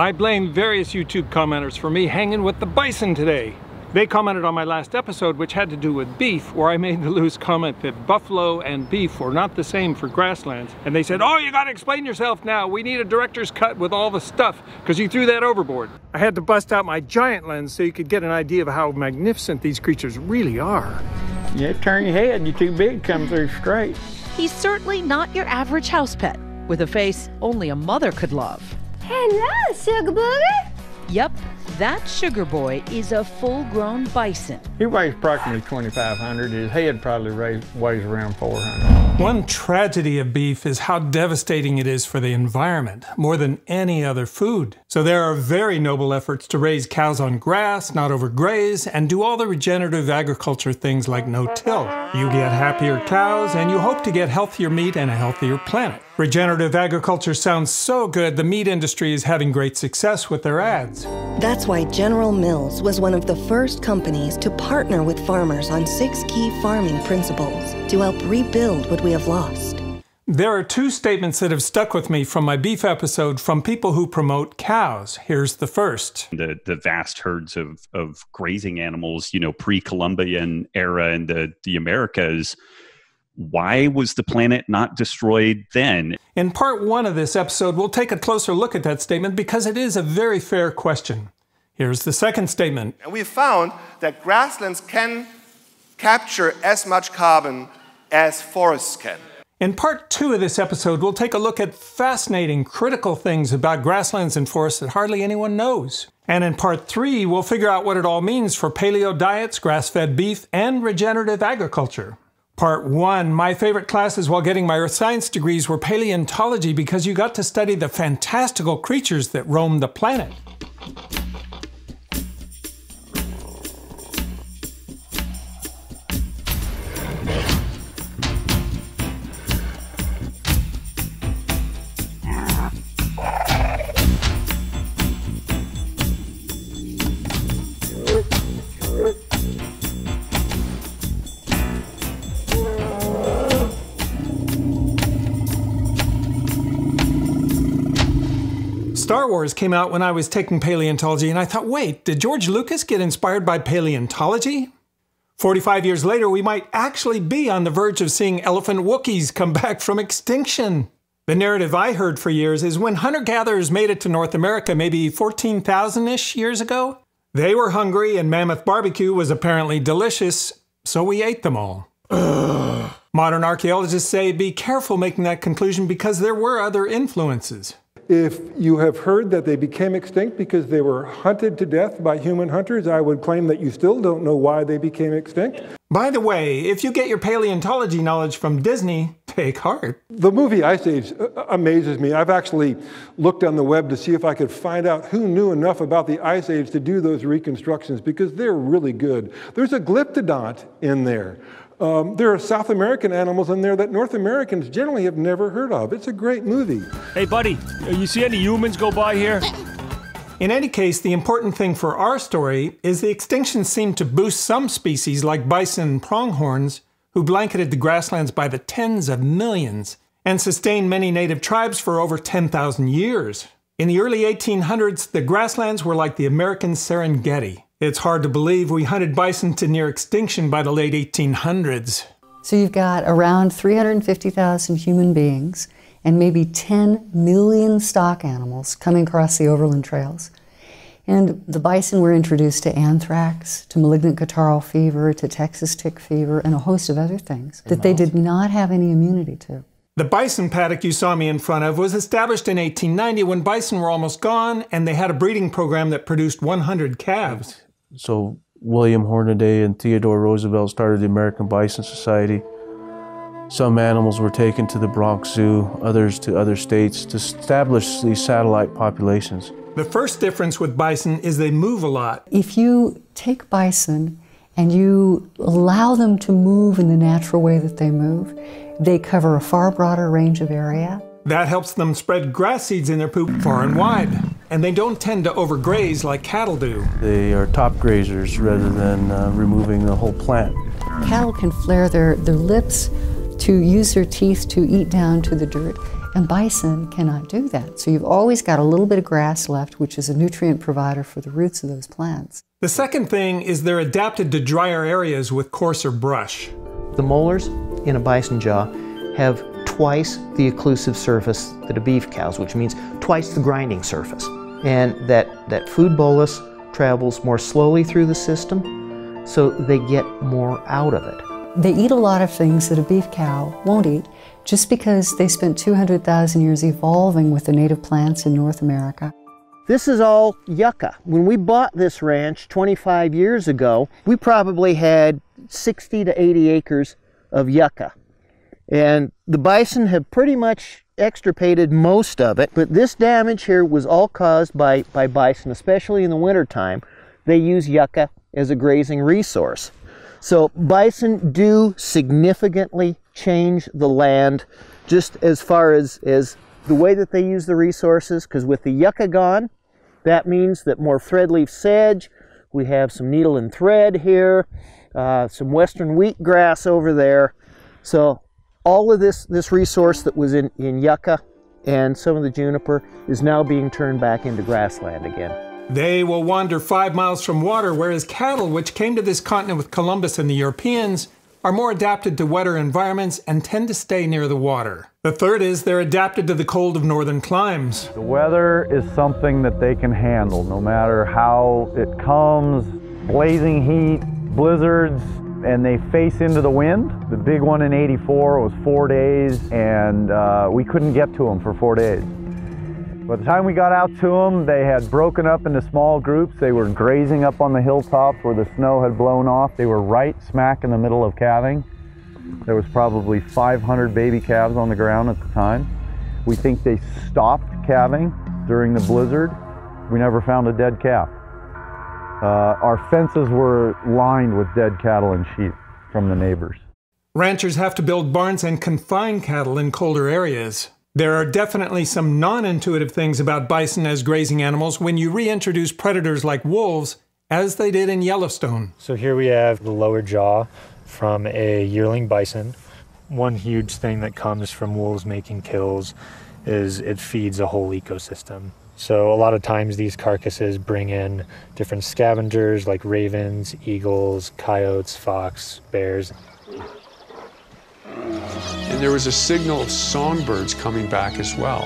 I blame various YouTube commenters for me hanging with the bison today. They commented on my last episode, which had to do with beef, where I made the loose comment that buffalo and beef were not the same for grasslands. And they said, oh, you gotta explain yourself now. We need a director's cut with all the stuff, because you threw that overboard. I had to bust out my giant lens so you could get an idea of how magnificent these creatures really are. You turn your head, you're too big to come through straight. He's certainly not your average house pet, with a face only a mother could love. Hello, sugar booger. Yep. That sugar boy is a full-grown bison. He weighs approximately 2,500. His head probably weighs around 400. One tragedy of beef is how devastating it is for the environment, more than any other food. So there are very noble efforts to raise cows on grass, not overgraze, and do all the regenerative agriculture things like no-till. You get happier cows, and you hope to get healthier meat and a healthier planet. Regenerative agriculture sounds so good, the meat industry is having great success with their ads. That's why General Mills was one of the first companies to partner with farmers on 6 key farming principles to help rebuild what we have lost. There are 2 statements that have stuck with me from my beef episode from people who promote cows. Here's the first. The vast herds of grazing animals, you know, pre-Columbian era in the Americas. Why was the planet not destroyed then? In part 1 of this episode, we'll take a closer look at that statement because it is a very fair question. Here's the second statement. We found that grasslands can capture as much carbon as forests can. In part 2 of this episode, we'll take a look at fascinating, critical things about grasslands and forests that hardly anyone knows. And in part 3, we'll figure out what it all means for paleo diets, grass-fed beef, and regenerative agriculture. Part 1, my favorite classes while getting my earth science degrees were paleontology because you got to study the fantastical creatures that roam the planet. Star Wars came out when I was taking paleontology, and I thought, wait, did George Lucas get inspired by paleontology? 45 years later, we might actually be on the verge of seeing elephant Wookiees come back from extinction. The narrative I heard for years is when hunter-gatherers made it to North America maybe 14,000-ish years ago, they were hungry and mammoth barbecue was apparently delicious, so we ate them all. Ugh. Modern archaeologists say be careful making that conclusion because there were other influences. If you have heard that they became extinct because they were hunted to death by human hunters, I would claim that you still don't know why they became extinct. By the way, if you get your paleontology knowledge from Disney, take heart. The movie Ice Age amazes me. I've actually looked on the web to see if I could find out who knew enough about the Ice Age to do those reconstructions because they're really good. There's a glyptodont in there. There are South American animals in there that North Americans generally have never heard of. It's a great movie. Hey, buddy, you see any humans go by here? In any case, the important thing for our story is the extinction seemed to boost some species like bison and pronghorns, who blanketed the grasslands by the tens of millions and sustained many native tribes for over 10,000 years. In the early 1800s, the grasslands were like the American Serengeti. It's hard to believe we hunted bison to near extinction by the late 1800s. So you've got around 350,000 human beings and maybe 10 million stock animals coming across the overland trails. And the bison were introduced to anthrax, to malignant catarrhal fever, to Texas tick fever, and a host of other things that they did not have any immunity to. The bison paddock you saw me in front of was established in 1890 when bison were almost gone and they had a breeding program that produced 100 calves. So William Hornaday and Theodore Roosevelt started the American Bison Society. Some animals were taken to the Bronx Zoo, others to other states to establish these satellite populations. The first difference with bison is they move a lot. If you take bison and you allow them to move in the natural way that they move, they cover a far broader range of area. That helps them spread grass seeds in their poop far and wide. And they don't tend to overgraze like cattle do. They are top grazers rather than removing the whole plant. Cattle can flare their lips to use their teeth to eat down to the dirt. And bison cannot do that. So you've always got a little bit of grass left, which is a nutrient provider for the roots of those plants. The second thing is they're adapted to drier areas with coarser brush. The molars in a bison jaw have twice the occlusive surface that a beef cow's, which means twice the grinding surface. And that food bolus travels more slowly through the system, so they get more out of it. They eat a lot of things that a beef cow won't eat, just because they spent 200,000 years evolving with the native plants in North America. This is all yucca. When we bought this ranch 25 years ago, we probably had 60 to 80 acres of yucca. And the bison have pretty much extirpated most of it, but this damage here was all caused by bison, especially in the wintertime. They use yucca as a grazing resource. So bison do significantly change the land, just as far as the way that they use the resources, because with the yucca gone, that means that more threadleaf sedge, we have some needle and thread here, some western wheatgrass over there. So all of this resource that was in yucca and some of the juniper is now being turned back into grassland again. They will wander 5 miles from water, whereas cattle, which came to this continent with Columbus and the Europeans, are more adapted to wetter environments and tend to stay near the water. The third is they're adapted to the cold of northern climes. The weather is something that they can handle, no matter how it comes, blazing heat, blizzards, and they face into the wind. The big one in '84 was 4 days, and we couldn't get to them for 4 days. By the time we got out to them, they had broken up into small groups. They were grazing up on the hilltops where the snow had blown off. They were right smack in the middle of calving. There was probably 500 baby calves on the ground at the time. We think they stopped calving during the blizzard. We never found a dead calf. Our fences were lined with dead cattle and sheep from the neighbors. Ranchers have to build barns and confine cattle in colder areas. There are definitely some non-intuitive things about bison as grazing animals when you reintroduce predators like wolves, as they did in Yellowstone. So here we have the lower jaw from a yearling bison. One huge thing that comes from wolves making kills is it feeds a whole ecosystem. So a lot of times these carcasses bring in different scavengers like ravens, eagles, coyotes, fox, bears. And there was a signal of songbirds coming back as well.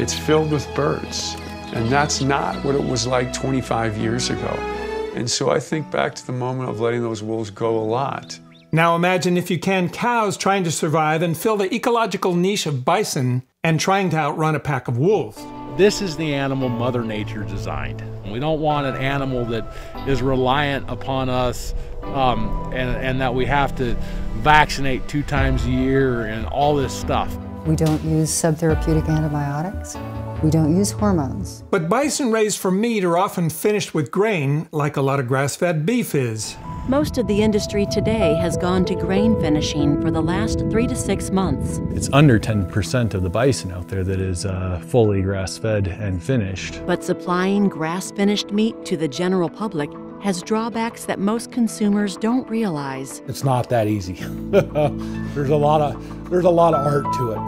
It's filled with birds, and that's not what it was like 25 years ago. And so I think back to the moment of letting those wolves go a lot. Now imagine, if you can, cows trying to survive and fill the ecological niche of bison and trying to outrun a pack of wolves. This is the animal Mother Nature designed. We don't want an animal that is reliant upon us and that we have to vaccinate 2 times a year and all this stuff. We don't use subtherapeutic antibiotics. We don't use hormones. But bison raised for meat are often finished with grain, like a lot of grass-fed beef is. Most of the industry today has gone to grain finishing for the last 3 to 6 months. It's under 10% of the bison out there that is fully grass-fed and finished. But supplying grass-finished meat to the general public has drawbacks that most consumers don't realize. It's not that easy. there's a lot of art to it.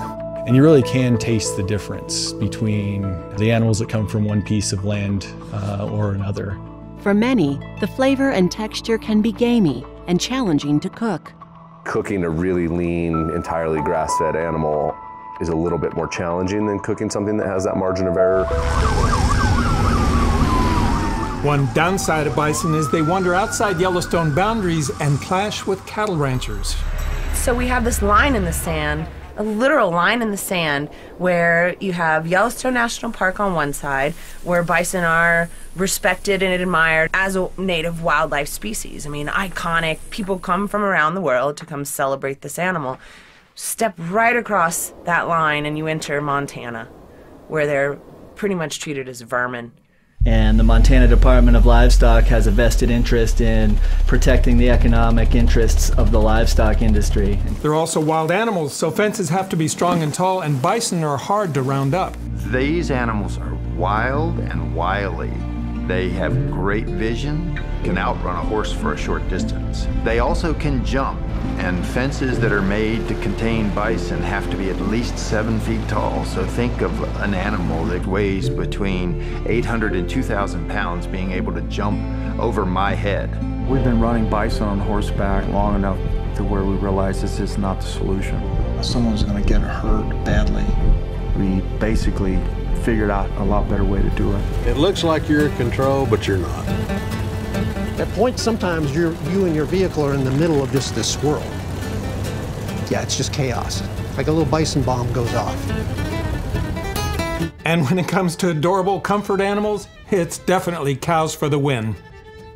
And you really can taste the difference between the animals that come from one piece of land or another. For many, the flavor and texture can be gamey and challenging to cook. Cooking a really lean, entirely grass-fed animal is a little bit more challenging than cooking something that has that margin of error. One downside of bison is they wander outside Yellowstone boundaries and clash with cattle ranchers. So we have this line in the sand, a literal line in the sand, where you have Yellowstone National Park on one side, where bison are respected and admired as a native wildlife species. I mean, iconic. People come from around the world to come celebrate this animal. Step right across that line and you enter Montana, where they're pretty much treated as vermin. And the Montana Department of Livestock has a vested interest in protecting the economic interests of the livestock industry. They're also wild animals, so fences have to be strong and tall, and bison are hard to round up. These animals are wild and wily. They have great vision, can outrun a horse for a short distance. They also can jump, and fences that are made to contain bison have to be at least 7 feet tall. So think of an animal that weighs between 800 and 2,000 pounds being able to jump over my head. We've been running bison on horseback long enough to where we realize this is not the solution. Someone's going to get hurt badly. We basically figured out a lot better way to do it. It looks like you're in control, but you're not. At points, sometimes you and your vehicle are in the middle of just this swirl. Yeah, it's just chaos. Like a little bison bomb goes off. And when it comes to adorable comfort animals, it's definitely cows for the win.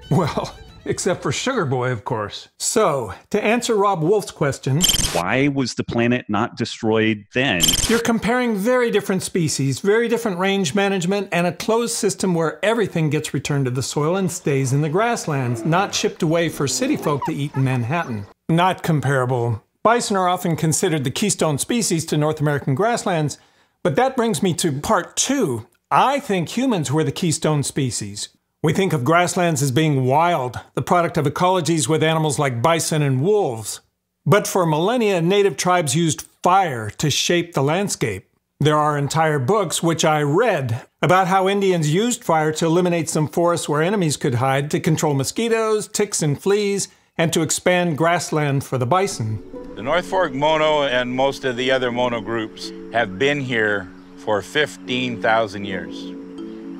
Well, except for Sugar Boy, of course. So, to answer Rob Wolf's question, why was the planet not destroyed then? You're comparing very different species, very different range management, and a closed system where everything gets returned to the soil and stays in the grasslands, not shipped away for city folk to eat in Manhattan. Not comparable. Bison are often considered the keystone species to North American grasslands, but that brings me to part two. I think humans were the keystone species. We think of grasslands as being wild, the product of ecologies with animals like bison and wolves. But for millennia, native tribes used fire to shape the landscape. There are entire books, which I read, about how Indians used fire to eliminate some forests where enemies could hide, to control mosquitoes, ticks and fleas, and to expand grassland for the bison. The North Fork Mono and most of the other Mono groups have been here for 15,000 years.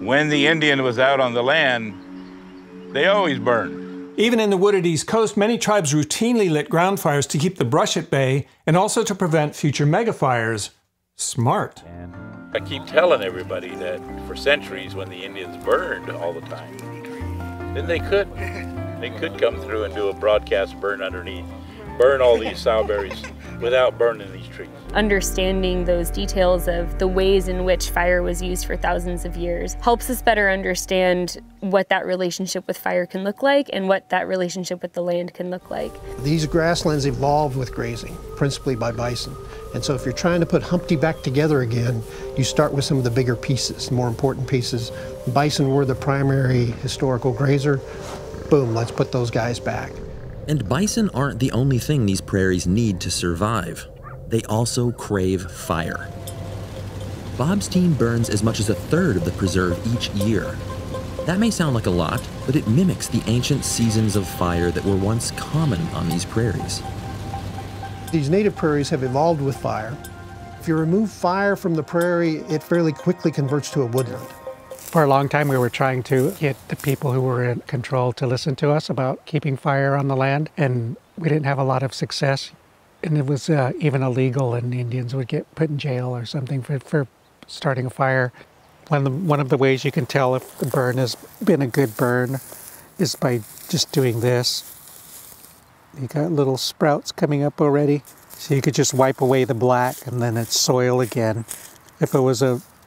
When the Indian was out on the land, they always burned. Even in the wooded East Coast, many tribes routinely lit ground fires to keep the brush at bay and also to prevent future megafires. Smart. I keep telling everybody that for centuries when the Indians burned all the time, then they could come through and do a broadcast burn underneath, burn all these sourberries without burning these trees. Understanding those details of the ways in which fire was used for thousands of years helps us better understand what that relationship with fire can look like and what that relationship with the land can look like. These grasslands evolved with grazing, principally by bison. And so if you're trying to put Humpty back together again, you start with some of the bigger pieces, more important pieces. Bison were the primary historical grazer. Boom, let's put those guys back. And bison aren't the only thing these prairies need to survive. They also crave fire. Bob's team burns as much as a third of the preserve each year. That may sound like a lot, but it mimics the ancient seasons of fire that were once common on these prairies. These native prairies have evolved with fire. If you remove fire from the prairie, it fairly quickly converts to a woodland. For a long time, we were trying to get the people who were in control to listen to us about keeping fire on the land, and we didn't have a lot of success. And it was even illegal, and Indians would get put in jail or something for starting a fire. One of the ways you can tell if the burn has been a good burn is by just doing this. You got little sprouts coming up already, so you could just wipe away the black, and then it's soil again. If it was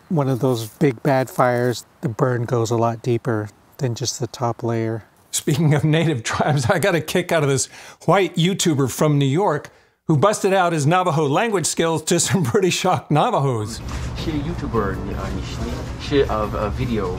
one of those big bad fires, the burn goes a lot deeper than just the top layer. Speaking of native tribes, I got a kick out of this white YouTuber from New York who busted out his Navajo language skills to some pretty shocked Navajos. She's a YouTuber, she's a video,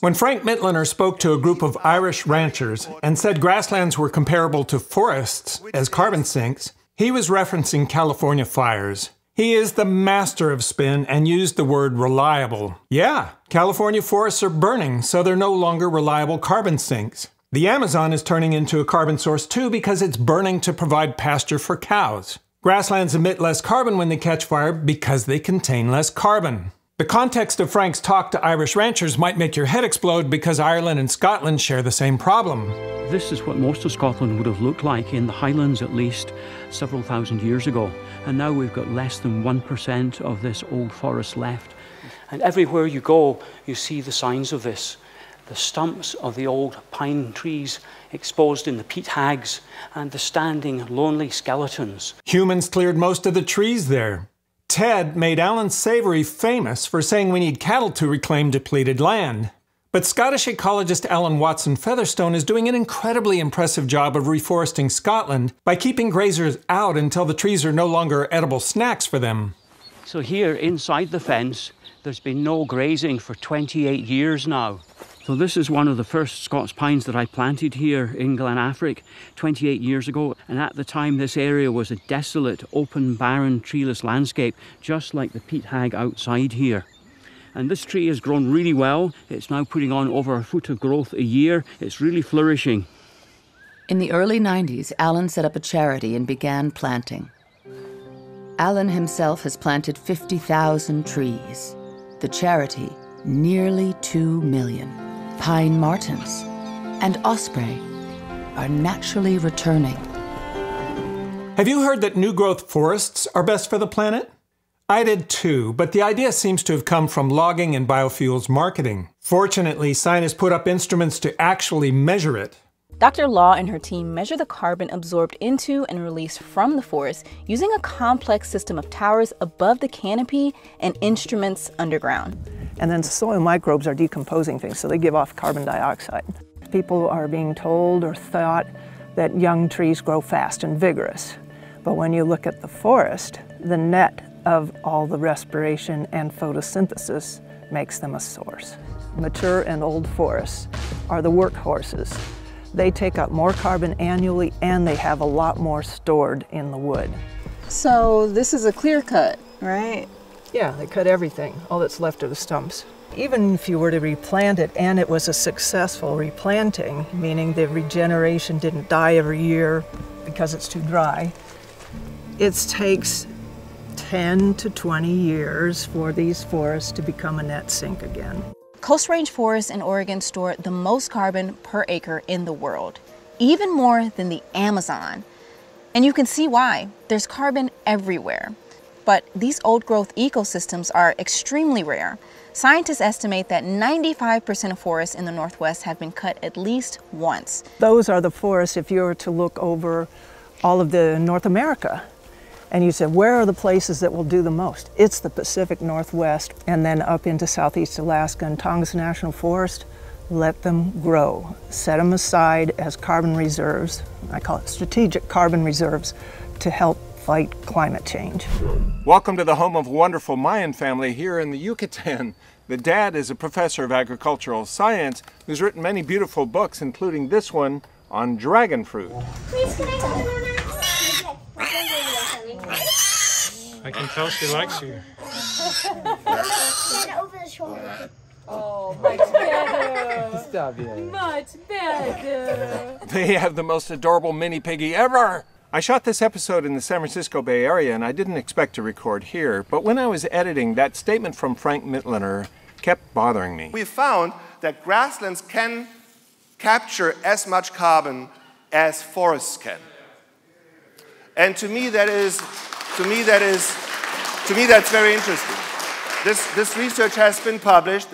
When Frank Mitloehner spoke to a group of Irish ranchers and said grasslands were comparable to forests as carbon sinks, he was referencing California fires. He is the master of spin and used the word reliable. Yeah, California forests are burning, so they're no longer reliable carbon sinks. The Amazon is turning into a carbon source too because it's burning to provide pasture for cows. Grasslands emit less carbon when they catch fire because they contain less carbon. The context of Frank's talk to Irish ranchers might make your head explode because Ireland and Scotland share the same problem. This is what most of Scotland would have looked like in the Highlands at least several thousand years ago. And now we've got less than 1% of this old forest left. And everywhere you go, you see the signs of this. The stumps of the old pine trees exposed in the peat hags, and the standing lonely skeletons. Humans cleared most of the trees there. TED made Alan Savory famous for saying we need cattle to reclaim depleted land. But Scottish ecologist Alan Watson Featherstone is doing an incredibly impressive job of reforesting Scotland by keeping grazers out until the trees are no longer edible snacks for them. So here, inside the fence, there's been no grazing for 28 years now. So this is one of the first Scots pines that I planted here in Glen Affric 28 years ago. And at the time, this area was a desolate, open, barren, treeless landscape, just like the peat hag outside here. And this tree has grown really well. It's now putting on over a foot of growth a year. It's really flourishing. In the early 90s, Alan set up a charity and began planting. Alan himself has planted 50,000 trees. The charity, nearly 2 million. Pine martens and osprey are naturally returning. Have you heard that new growth forests are best for the planet? I did too, but the idea seems to have come from logging and biofuels marketing. Fortunately, scientists put up instruments to actually measure it. Dr. Law and her team measure the carbon absorbed into and released from the forest using a complex system of towers above the canopy and instruments underground. And then soil microbes are decomposing things, so they give off carbon dioxide. People are being told or thought that young trees grow fast and vigorous. But when you look at the forest, the net of all the respiration and photosynthesis makes them a source. Mature and old forests are the workhorses. They take up more carbon annually, and they have a lot more stored in the wood. So this is a clear cut, right? Yeah, they cut everything, all that's left of the stumps. Even if you were to replant it, and it was a successful replanting, meaning the regeneration didn't die every year because it's too dry, it takes 10 to 20 years for these forests to become a net sink again. Coast Range forests in Oregon store the most carbon per acre in the world, even more than the Amazon. And you can see why. There's carbon everywhere. But these old growth ecosystems are extremely rare. Scientists estimate that 95% of forests in the Northwest have been cut at least once. Those are the forests, if you were to look over all of the North America, and you said, where are the places that will do the most? It's the Pacific Northwest, and then up into Southeast Alaska and Tongass National Forest. Let them grow. Set them aside as carbon reserves. I call it strategic carbon reserves to help fight climate change. Welcome to the home of a wonderful Mayan family here in the Yucatan. The dad is a professor of agricultural science who's written many beautiful books, including this one on dragon fruit. Please, can I have one? I can tell she likes you. Over the shoulder. Oh, much better. Stop, yeah. Much better. They have the most adorable mini piggy ever. I shot this episode in the San Francisco Bay Area, and I didn't expect to record here. But when I was editing, that statement from Frank Mitloehner kept bothering me. We found that grasslands can capture as much carbon as forests can. And to me that's very interesting. This research has been published.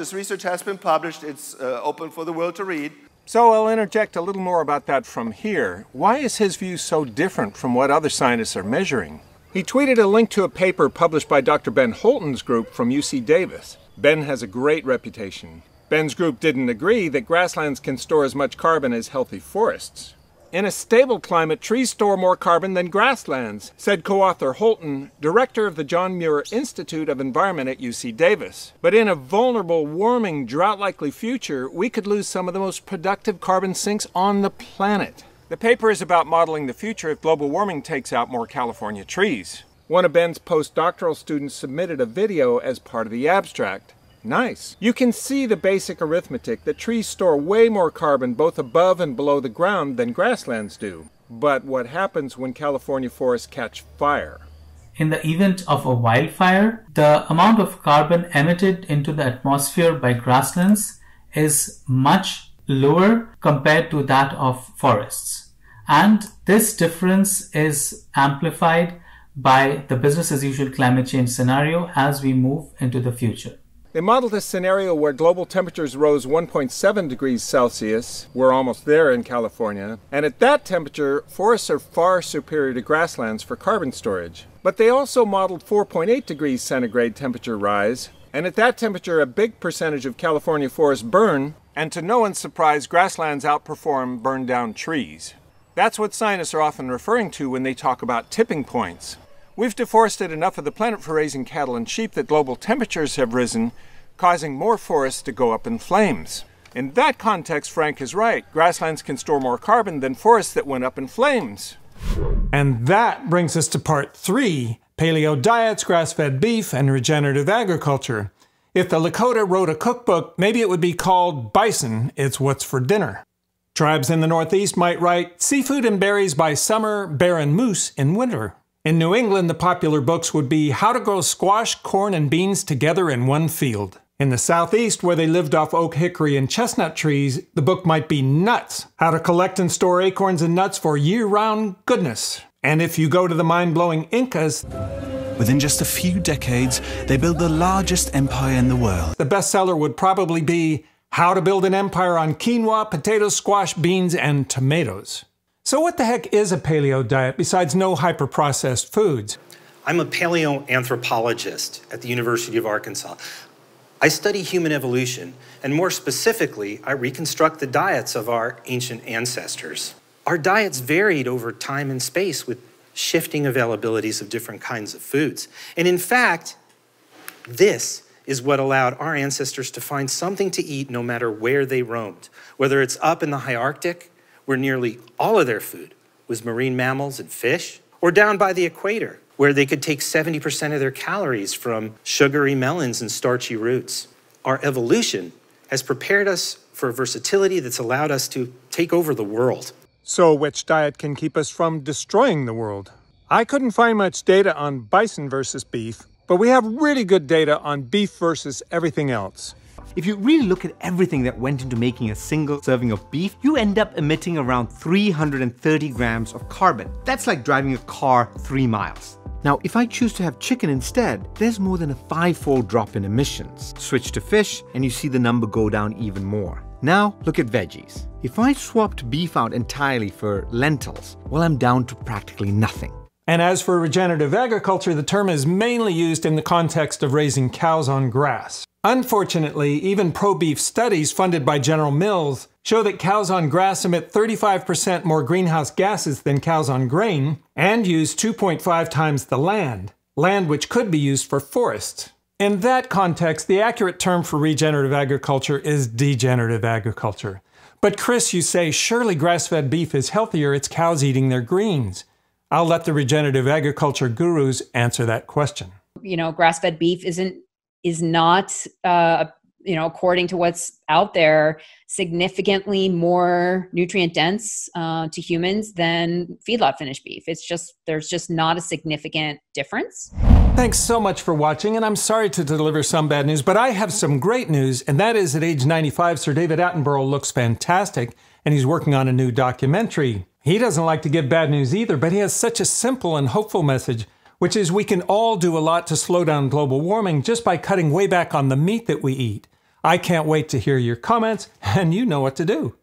It's open for the world to read. So I'll interject a little more about that from here. Why is his view so different from what other scientists are measuring? He tweeted a link to a paper published by Dr. Ben Holton's group from UC Davis. Ben has a great reputation. Ben's group didn't agree that grasslands can store as much carbon as healthy forests. In a stable climate, trees store more carbon than grasslands, said co-author Holton, director of the John Muir Institute of Environment at UC Davis. But in a vulnerable, warming, drought-likely future, we could lose some of the most productive carbon sinks on the planet. The paper is about modeling the future if global warming takes out more California trees. One of Ben's postdoctoral students submitted a video as part of the abstract. Nice. You can see the basic arithmetic that trees store way more carbon both above and below the ground than grasslands do. But what happens when California forests catch fire? In the event of a wildfire, the amount of carbon emitted into the atmosphere by grasslands is much lower compared to that of forests. And this difference is amplified by the business as usual climate change scenario as we move into the future. They modeled a scenario where global temperatures rose 1.7 degrees Celsius. We're almost there in California. And at that temperature, forests are far superior to grasslands for carbon storage. But they also modeled 4.8 degrees centigrade temperature rise. And at that temperature, a big percentage of California forests burn, and to no one's surprise, grasslands outperform burned-down trees. That's what scientists are often referring to when they talk about tipping points. We've deforested enough of the planet for raising cattle and sheep that global temperatures have risen, causing more forests to go up in flames. In that context, Frank is right. Grasslands can store more carbon than forests that went up in flames. And that brings us to part 3, paleo diets, grass-fed beef, and regenerative agriculture. If the Lakota wrote a cookbook, maybe it would be called Bison, It's What's for Dinner. Tribes in the Northeast might write Seafood and Berries by Summer, Barren Moose in Winter. In New England, the popular books would be How to Grow Squash, Corn, and Beans Together in One Field. In the Southeast, where they lived off oak, hickory, and chestnut trees, the book might be Nuts, How to Collect and Store Acorns and Nuts for Year-Round Goodness. And if you go to the mind-blowing Incas, within just a few decades, they built the largest empire in the world. The bestseller would probably be How to Build an Empire on Quinoa, Potatoes, Squash, Beans, and Tomatoes. So what the heck is a paleo diet besides no hyper-processed foods? I'm a paleoanthropologist at the University of Arkansas. I study human evolution, and more specifically, I reconstruct the diets of our ancient ancestors. Our diets varied over time and space with shifting availabilities of different kinds of foods. And in fact, this is what allowed our ancestors to find something to eat no matter where they roamed. Whether it's up in the high Arctic, where nearly all of their food was marine mammals and fish, or down by the equator, where they could take 70% of their calories from sugary melons and starchy roots. Our evolution has prepared us for versatility that's allowed us to take over the world. So which diet can keep us from destroying the world? I couldn't find much data on bison versus beef, but we have really good data on beef versus everything else. If you really look at everything that went into making a single serving of beef, you end up emitting around 330 grams of carbon. That's like driving a car 3 miles. Now, if I choose to have chicken instead, there's more than a 5-fold drop in emissions. Switch to fish, and you see the number go down even more. Now, look at veggies. If I swapped beef out entirely for lentils, well, I'm down to practically nothing. And as for regenerative agriculture, the term is mainly used in the context of raising cows on grass. Unfortunately, even pro-beef studies funded by General Mills show that cows on grass emit 35% more greenhouse gases than cows on grain and use 2.5 times the land which could be used for forests. In that context, the accurate term for regenerative agriculture is degenerative agriculture. But Chris, you say, surely grass-fed beef is healthier, it's cows eating their greens. I'll let the regenerative agriculture gurus answer that question. You know, grass-fed beef is not you know, according to what's out there, significantly more nutrient dense to humans than feedlot finished beef. It's just, there's just not a significant difference. Thanks so much for watching, and I'm sorry to deliver some bad news, but I have some great news, and that is at age 95, Sir David Attenborough looks fantastic, and he's working on a new documentary. He doesn't like to give bad news either, but he has such a simple and hopeful message, which is we can all do a lot to slow down global warming just by cutting way back on the meat that we eat. I can't wait to hear your comments, and you know what to do.